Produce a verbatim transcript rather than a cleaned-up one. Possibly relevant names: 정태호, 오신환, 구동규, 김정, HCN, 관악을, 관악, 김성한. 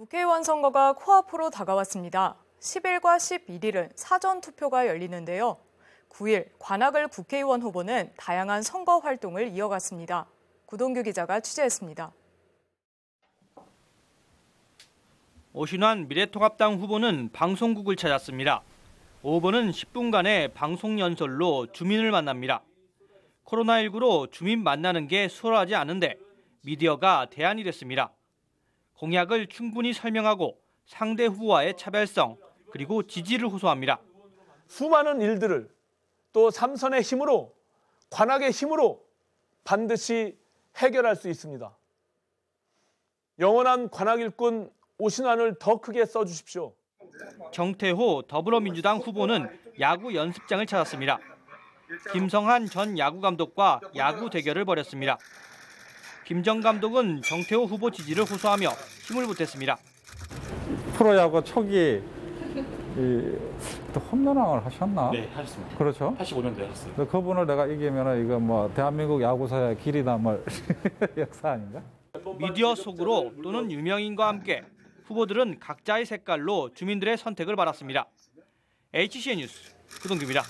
국회의원 선거가 코앞으로 다가왔습니다. 십일과 십일일은 사전투표가 열리는데요. 구일 관악을 국회의원 후보는 다양한 선거 활동을 이어갔습니다. 구동규 기자가 취재했습니다. 오신환 미래통합당 후보는 방송국을 찾았습니다. 오 후보는 십 분간의 방송 연설로 주민을 만납니다. 코로나 십구로 주민 만나는 게 수월하지 않은데 미디어가 대안이 됐습니다. 공약을 충분히 설명하고 상대 후보와의 차별성 그리고 지지를 호소합니다. 수많은 일들을 또 삼선의 힘으로 관악의 힘으로 반드시 해결할 수 있습니다. 영원한 관악 일꾼 오신환을 더 크게 써주십시오. 정태호 더불어민주당 후보는 야구 연습장을 찾았습니다. 김성한 전 야구감독과 야구 대결을 벌였습니다. 김정 감독은 정태호 후보 지지를 호소하며 힘을 보탰습니다. 프로야구 초기 홈런왕을 하셨나? 네, 하셨습니다. 그렇죠. 팔십오 년도에 하셨어요. 그분을 내가 이기면 이거 뭐 대한민국 야구사의 길이 남을 역사 아닌가? 미디어 속으로 또는 유명인과 함께 후보들은 각자의 색깔로 주민들의 선택을 받았습니다. 에이치씨엔 뉴스 구동규입니다.